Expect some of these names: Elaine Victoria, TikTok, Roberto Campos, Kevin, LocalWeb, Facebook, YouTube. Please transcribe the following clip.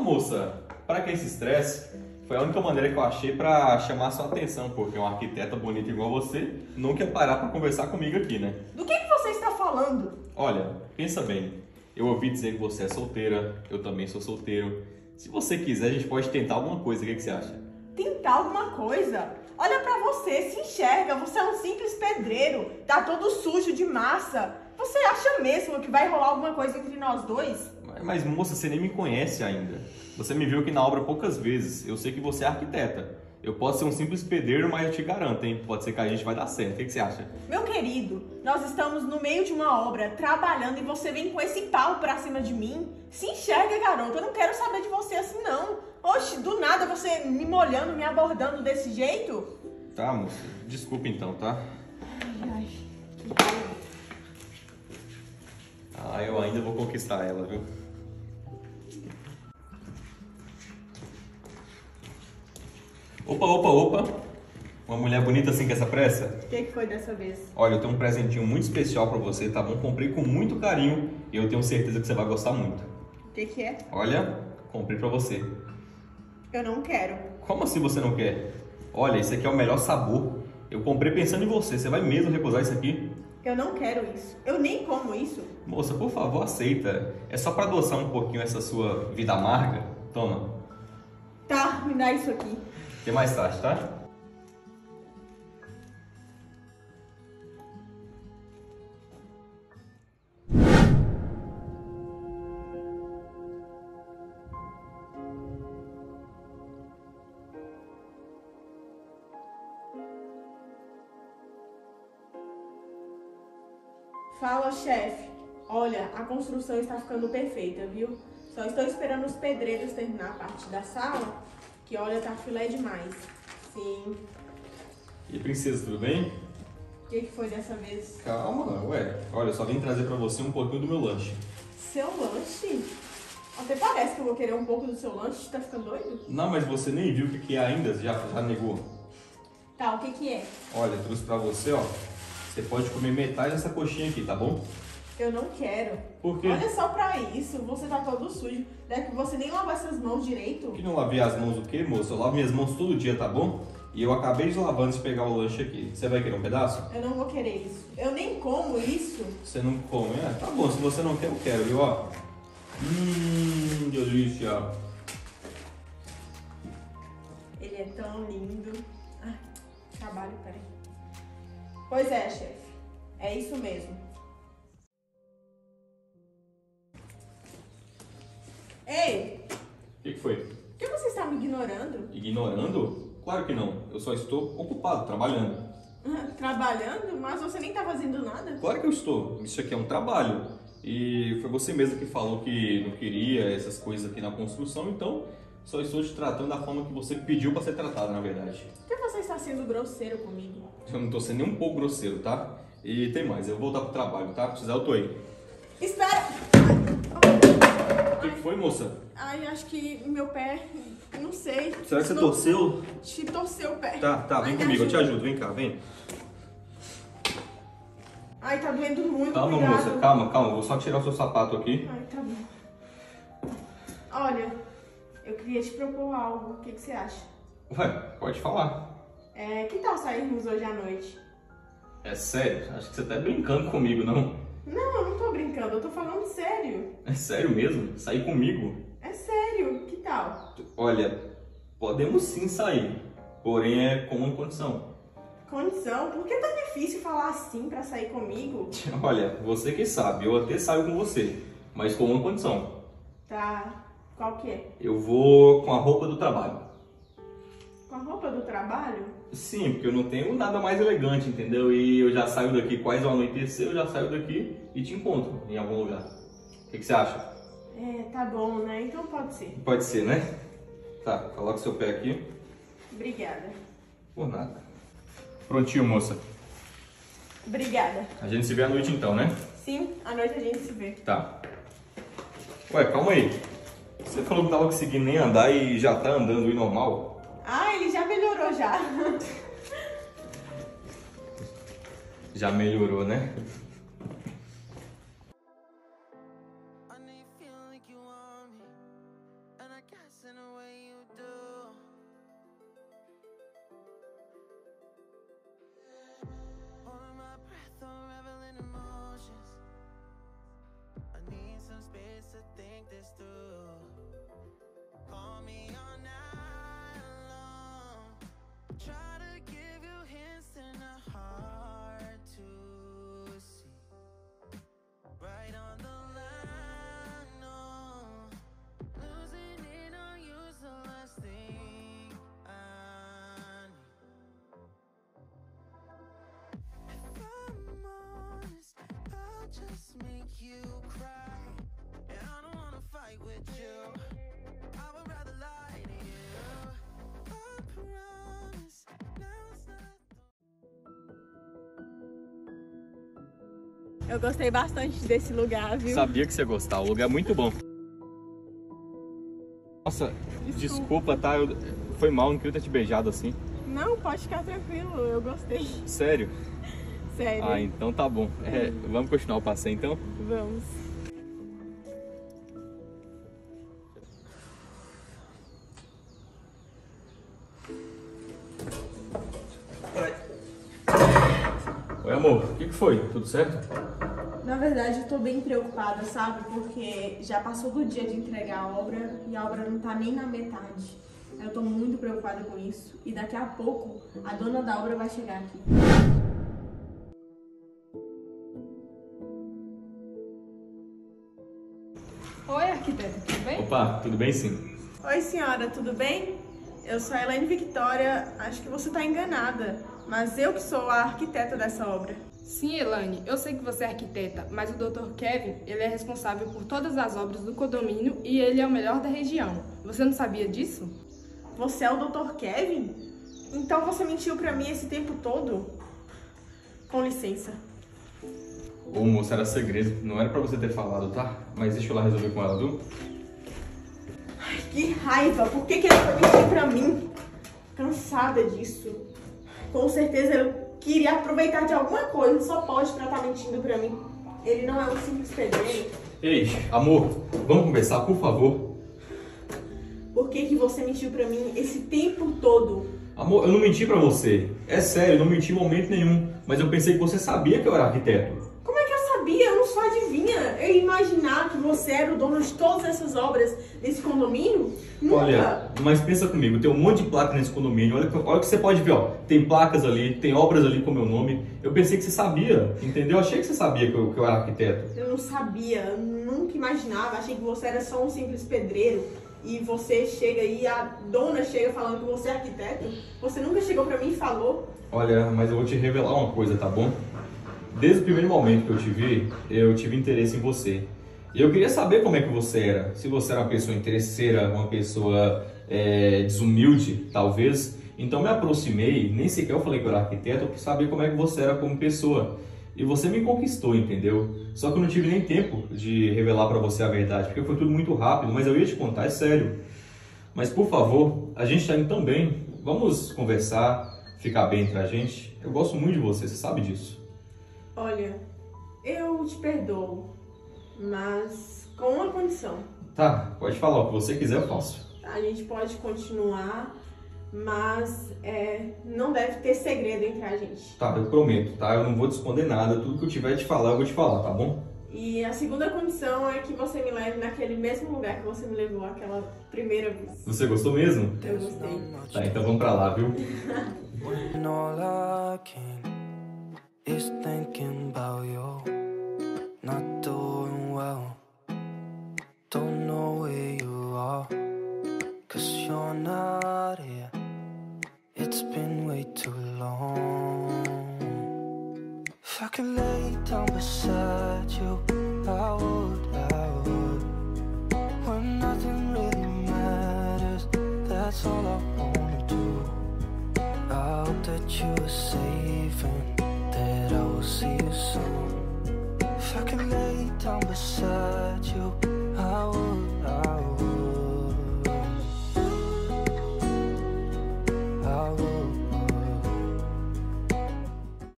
Então, moça, pra que esse estresse? Foi a única maneira que eu achei pra chamar a sua atenção, porque um arquiteta bonito igual você nunca ia parar pra conversar comigo aqui, né? Do que você está falando? Olha, pensa bem. Eu ouvi dizer que você é solteira, eu também sou solteiro. Se você quiser, a gente pode tentar alguma coisa, o que você acha? Tentar alguma coisa? Olha pra você, se enxerga, você é um simples pedreiro, tá todo sujo de massa. Você acha mesmo que vai rolar alguma coisa entre nós dois? Mas moça, você nem me conhece ainda. Você me viu aqui na obra poucas vezes. Eu sei que você é arquiteta. Eu posso ser um simples pedreiro, mas eu te garanto, hein? Pode ser que a gente vai dar certo. O que você acha? Meu querido, nós estamos no meio de uma obra, trabalhando, e você vem com esse pau pra cima de mim? Se enxerga, garoto. Eu não quero saber de você assim, não. Oxe, do nada você me molhando, me abordando desse jeito? Tá, moça. Desculpa então, tá? Ai, ai. Ah, eu ainda vou conquistar ela, viu? Opa, opa, opa! Uma mulher bonita assim com essa pressa? O que que foi dessa vez? Olha, eu tenho um presentinho muito especial pra você, tá bom? Comprei com muito carinho e eu tenho certeza que você vai gostar muito. O que que é? Olha, comprei pra você. Eu não quero. Como assim você não quer? Olha, esse aqui é o melhor sabor. Eu comprei pensando em você. Você vai mesmo recusar isso aqui? Eu não quero isso. Eu nem como isso. Moça, por favor, aceita. É só pra adoçar um pouquinho essa sua vida amarga. Toma. Tá, me dá isso aqui. Tem mais tarde, tá? Fala, chefe. Olha, a construção está ficando perfeita, viu? Só estou esperando os pedreiros terminar a parte da sala, que olha, tá filé demais. Sim. E princesa, tudo bem? O que que foi dessa vez? Calma, ué. Olha, eu só vim trazer pra você um pouquinho do meu lanche. Seu lanche? Até parece que eu vou querer um pouco do seu lanche, tá ficando doido? Não, mas você nem viu o que que é ainda, já negou. Tá, o que que é? Olha, eu trouxe pra você, ó. Você pode comer metade dessa coxinha aqui, tá bom? Eu não quero. Por quê? Olha só pra isso, você tá todo sujo. Deve que você nem lavou essas mãos direito. Que não lavei as mãos o quê, moço? Eu lavo minhas mãos todo dia, tá bom? E eu acabei deslavando de pegar o lanche aqui. Você vai querer um pedaço? Eu não vou querer isso. Eu nem como isso. Você não come? É, tá bom, se você não quer, eu quero, viu? Ó. Delícia. Ele é tão lindo. Ai, trabalho, peraí. Pois é, chefe. É isso mesmo. Ei! O que que foi? Por que você está me ignorando? Ignorando? Claro que não. Eu só estou ocupado, trabalhando. Trabalhando? Mas você nem está fazendo nada? Claro que eu estou. Isso aqui é um trabalho. E foi você mesmo que falou que não queria essas coisas aqui na construção, então só estou te tratando da forma que você pediu para ser tratada, na verdade. Por que você está sendo grosseiro comigo? Eu não estou sendo nem um pouco grosseiro, tá? E tem mais, eu vou voltar pro trabalho, tá? Precisar, eu tô aí. Espera! O que foi, moça? Ai, acho que meu pé, não sei. Será que você torceu? Te torceu o pé. Tá, vem comigo, eu te ajudo, vem cá, vem. Ai, tá doendo muito, calma, cuidado. Moça, calma, vou só tirar o seu sapato aqui. Ai, tá bom. Olha, eu queria te propor algo, o que que você acha? Ué, pode falar. É, que tal sairmos hoje à noite? É sério? Acho que você tá brincando comigo, não? Não, eu não tô brincando, eu tô falando sério. É sério mesmo? Sair comigo? É sério, que tal? Olha, podemos sim sair, porém é com uma condição. Condição? Por que é tão difícil falar assim pra sair comigo? Olha, você que sabe, eu até saio com você, mas com uma condição. Tá, qual que é? Eu vou com a roupa do trabalho. Com a roupa do trabalho? Sim, porque eu não tenho nada mais elegante, entendeu? E eu já saio daqui quase ao anoitecer, eu já saio daqui e te encontro em algum lugar. O que que você acha? É, tá bom, né? Então pode ser. Pode ser, né? Tá, coloca o seu pé aqui. Obrigada. Por nada. Prontinho, moça. Obrigada. A gente se vê à noite então, né? Sim, à noite a gente se vê. Tá. Ué, calma aí. Você falou que não tava conseguindo nem andar e já tá andando e normal? Ah, ele já melhorou já. Já melhorou, né? to think this through. Call me all night long, try to give you hints in a hard to see. Right on the line, no, losing it on you's the last thing I need. If I'm honest, I'll just make you cry, and I don't wanna fight with you. Eu gostei bastante desse lugar, viu? Sabia que você ia gostar, o lugar é muito bom. Nossa, desculpa tá? Foi mal, não queria ter te beijado assim. Não, pode ficar tranquilo, eu gostei. Sério? Sério. Ah, então tá bom. É, vamos continuar o passeio então? Vamos. Oi, amor, o que foi? Tudo certo? Na verdade, eu tô bem preocupada, sabe? Porque já passou do dia de entregar a obra e a obra não tá nem na metade. Eu tô muito preocupada com isso e daqui a pouco a dona da obra vai chegar aqui. Oi, arquiteta, tudo bem? Opa, tudo bem sim. Oi, senhora, tudo bem? Eu sou a Elaine Victoria, acho que você tá enganada, mas eu que sou a arquiteta dessa obra. Sim, Elaine, eu sei que você é arquiteta, mas o Dr. Kevin, ele é responsável por todas as obras do condomínio e ele é o melhor da região. Você não sabia disso? Você é o Dr. Kevin? Então você mentiu pra mim esse tempo todo? Com licença. Ô, moça, era segredo. Não era pra você ter falado, tá? Mas deixa eu lá resolver com ela, viu? Ai, que raiva! Por que ele foi mentir pra mim? Cansada disso. Com certeza eu queria aproveitar de alguma coisa, só pode estar mentindo pra mim. Ele não é um simples pedreiro. Ei, amor, vamos conversar, por favor. Por que você mentiu pra mim esse tempo todo? Amor, eu não menti pra você. É sério, eu não menti em momento nenhum. Mas eu pensei que você sabia que eu era arquiteto. Como é que eu sabia? Eu não só adivinha. Eu ia imaginar que você era o dono de todas essas obras nesse condomínio? Nunca. Olha, mas pensa comigo, tem um monte de placa nesse condomínio, olha o que você pode ver, ó. Tem placas ali, tem obras ali com meu nome. Eu pensei que você sabia, entendeu? Achei que você sabia que eu era arquiteto. Eu não sabia, eu nunca imaginava, achei que você era só um simples pedreiro. E você chega aí, a dona chega falando que você é arquiteto. Você nunca chegou pra mim e falou. Olha, mas eu vou te revelar uma coisa, tá bom? Desde o primeiro momento que eu tive interesse em você. E eu queria saber como é que você era. Se você era uma pessoa interesseira, uma pessoa desumilde, talvez. Então me aproximei, nem sequer eu falei que eu era arquiteto, eu quis saber como é que você era como pessoa. E você me conquistou, entendeu? Só que eu não tive nem tempo de revelar pra você a verdade, porque foi tudo muito rápido, mas eu ia te contar, é sério. Mas por favor, a gente tá indo tão bem. Vamos conversar, ficar bem entre a gente. Eu gosto muito de você, você sabe disso. Olha, eu te perdoo, mas com uma condição. Tá, pode falar o que você quiser, eu faço. A gente pode continuar, mas não deve ter segredo entre a gente. Tá, eu prometo, tá? Eu não vou te esconder nada, tudo que eu tiver de falar, eu vou te falar, tá bom? E a segunda condição é que você me leve naquele mesmo lugar que você me levou aquela primeira vez. Você gostou mesmo? Eu gostei. Tá, então vamos pra lá, viu? Is thinking about you, not doing well. Don't know where you are, cause you're not here. It's been way too long. If I could lay down beside you, I would, I would. When nothing really matters, that's all I wanna do. I hope that you're safe and that I will see you soon. If I can lay down beside you.